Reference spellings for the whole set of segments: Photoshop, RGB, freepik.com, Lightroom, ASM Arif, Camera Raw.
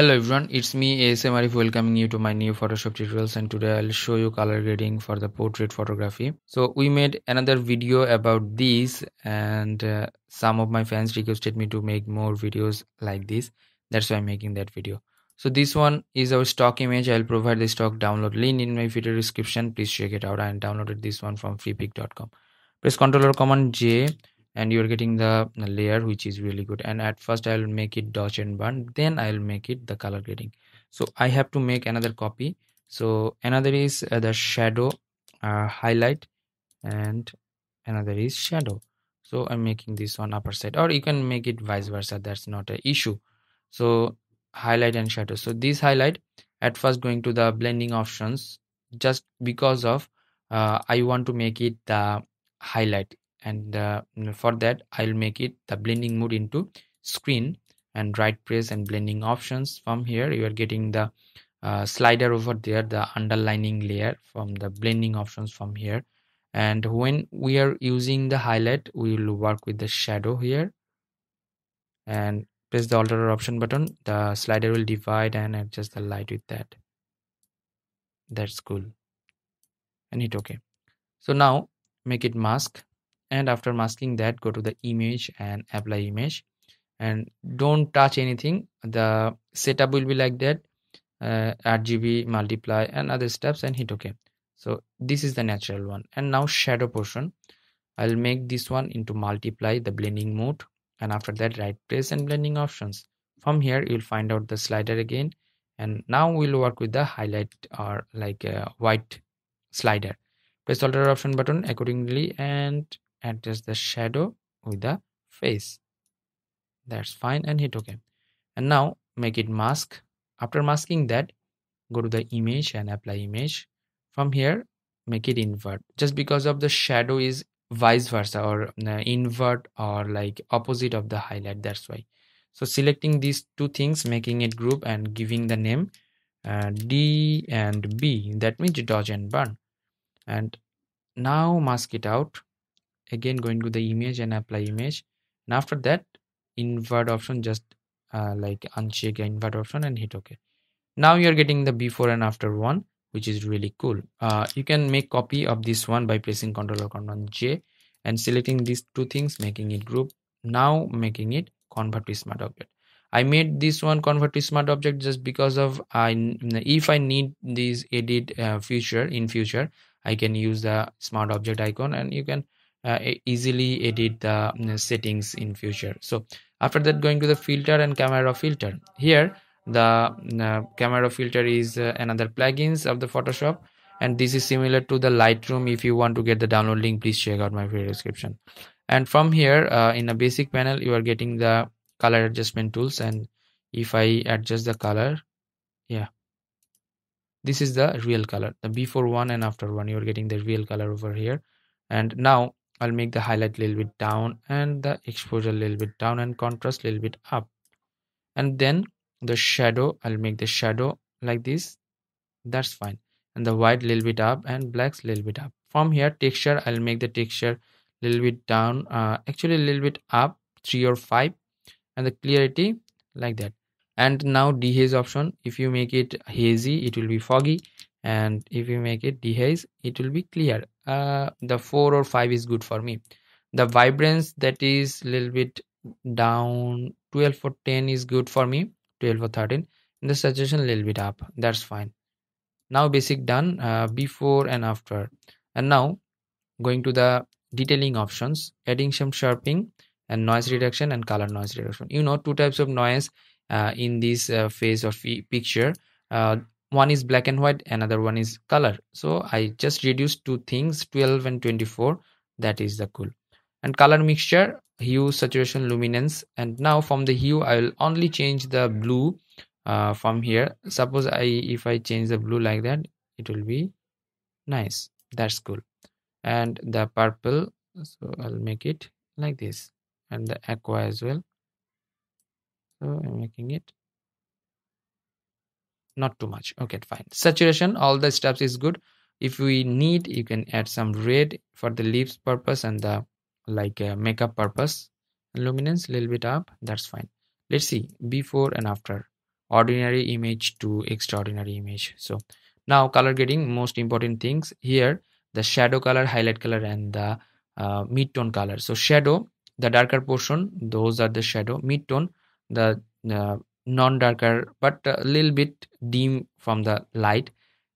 Hello everyone, it's me ASM Arif welcoming you to my new Photoshop tutorials, and today I'll show you color grading for the portrait photography. So we made another video about this, and some of my fans requested me to make more videos like this. That's why I'm making that video. So this one is our stock image. I'll provide the stock download link in my video description. Please check it out. I downloaded this one from freepik.com. Press Ctrl or Command J and you're getting the layer, which is really good. And at first I'll make it dodge and burn, then I'll make it the color grading. So I have to make another copy. So another is the shadow, highlight, and another is shadow. So I'm making this on upper side, or you can make it vice versa, that's not an issue. So highlight and shadow. So this highlight, at first going to the blending options, just because of I want to make it the highlight, and for that I'll make it the blending mode into screen and right press and blending options. From here you are getting the slider over there, the underlining layer from the blending options from here. And when we are using the highlight, we will work with the shadow here and press the Alt or Option button. The slider will divide and adjust the light with that. That's cool, and hit OK. So now make it mask, and after masking that, go to the image and apply image, and don't touch anything. The setup will be like that, RGB, multiply and other steps, and hit OK. So this is the natural one. And now shadow portion, I'll make this one into multiply, the blending mode, and after that right press and blending options. From here you'll find out the slider again, and now we'll work with the highlight, or like a white slider. Press Alt or Option button accordingly and adjust the shadow with the face. That's fine, and hit OK. And now make it mask. After masking that, go to the image and apply image. From here make it invert, just because of the shadow is vice versa, or invert, or like opposite of the highlight, that's why. So selecting these two things, making it group and giving the name D and B, that means dodge and burn. And now mask it out. Again going to the image and apply image, and after that invert option, just like uncheck invert option and hit OK. Now you're getting the before and after one, which is really cool. You can make copy of this one by pressing Ctrl or Command J and selecting these two things, making it group. Now making it convert to smart object. I made this one convert to smart object just because of if I need this edit feature in future, I can use the smart object icon, and you can easily edit the settings in future. So after that, going to the filter and Camera Raw filter. Here the Camera Raw filter is another plugins of the Photoshop, and this is similar to the Lightroom. If you want to get the download link, please check out my video description. And from here in a basic panel you are getting the color adjustment tools, and if I adjust the color, yeah, this is the real color, the before one and after one. You are getting the real color over here. And now I'll make the highlight a little bit down, and the exposure a little bit down, and contrast a little bit up. And then the shadow, I'll make the shadow like this, that's fine. And the white a little bit up, and blacks a little bit up. From here texture, I'll make the texture a little bit down, actually a little bit up, 3 or 5, and the clarity like that. And now dehaze option, if you make it hazy it will be foggy, and if you make it dehaze it will be clear. The 4 or 5 is good for me. The vibrance, that is a little bit down, 12 for 10 is good for me, 12 for 13, and the saturation a little bit up, that's fine. Now basic done, before and after. And now going to the detailing options, adding some sharpening and noise reduction and color noise reduction. You know, two types of noise in this phase of picture. One is black and white, another one is color. So I just reduced two things, 12 and 24. That is the cool. And color mixture, hue, saturation, luminance. And now from the hue I will only change the blue. From here, suppose if I change the blue like that, it will be nice, that's cool. And the purple, so I'll make it like this, and the aqua as well. So I'm making it not too much. Okay, fine. Saturation, all the steps is good. If we need, you can add some red for the lips purpose and the like makeup purpose. Luminance a little bit up, that's fine. Let's see before and after. ordinary image to extraordinary image. So now color grading, most important things here, the shadow color, highlight color, and the mid-tone color. So shadow, the darker portion, those are the shadow. Mid-tone, the non-darker but a little bit dim from the light,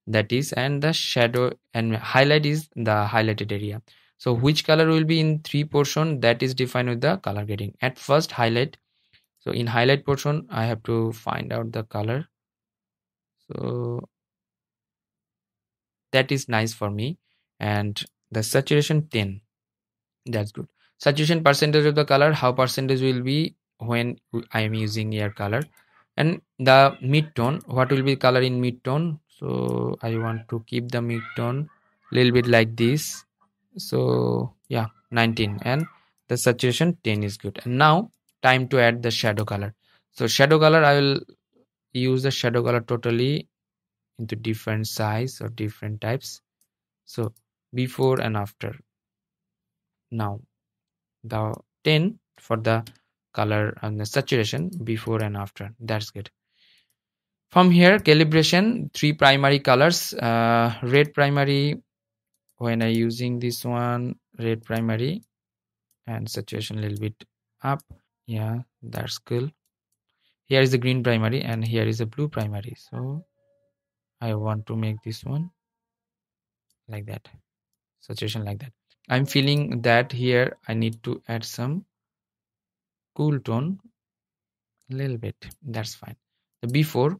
that is, and the shadow, and highlight is the highlighted area. So which color will be in three portion, that is defined with the color grading. At first, highlight. So in highlight portion, I have to find out the color. So that is nice for me. And the saturation 10, that's good. Saturation percentage of the color, how percentage will be when I am using air color. And the mid-tone, what will be color in mid-tone? So I want to keep the mid-tone a little bit like this. So yeah, 19, and the saturation 10 is good. And now time to add the shadow color. So shadow color, I will use the shadow color totally into different size or different types. So before and after. Now the 10 for the color and the saturation before and after, that's good. From here, calibration, three primary colors, red primary, when I using this one, red primary, and saturation a little bit up. Yeah, that's cool. Here is the green primary and here is the blue primary. So I want to make this one like that, saturation like that. I'm feeling that here I need to add some cool tone a little bit, that's fine. The before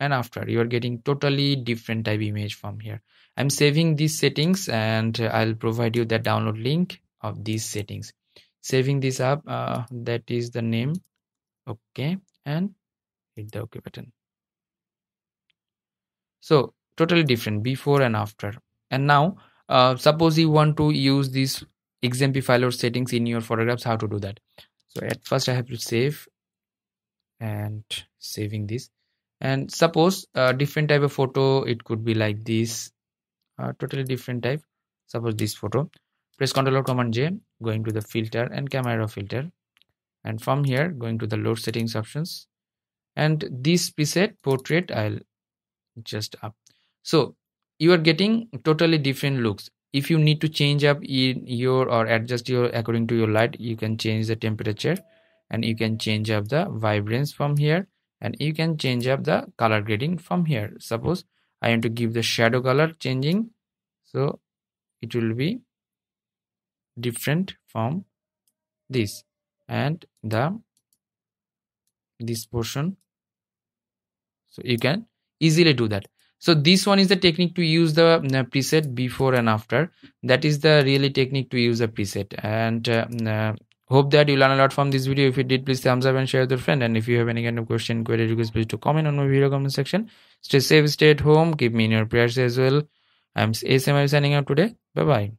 and after, you are getting totally different type image from here. I'm saving these settings and I'll provide you the download link of these settings. Saving this up, that is the name, okay, and hit the okay button. So totally different before and after. And now suppose you want to use this exemplify or settings in your photographs, how to do that? So at first I have to save, and saving this. And suppose different type of photo, it could be like this, totally different type. Suppose this photo, press Ctrl or Command J, going to the filter and camera filter, and from here going to the load settings options, and this preset portrait I'll just up. So you are getting totally different looks. If you need to change up in your or adjust your according to your light, you can change the temperature, and you can change up the vibrance from here. And you can change up the color grading from here. Suppose I want to give the shadow color changing, so it will be different from this, and the this portion. So you can easily do that. So this one is the technique to use the preset before and after. That is the really technique to use the preset. And hope that you learn a lot from this video. If you did, please thumbs up and share with your friend. And if you have any kind of question, query, request, please do comment on my video comment section. Stay safe, stay at home, keep me in your prayers as well. I'm ASM Arif signing out today. Bye bye.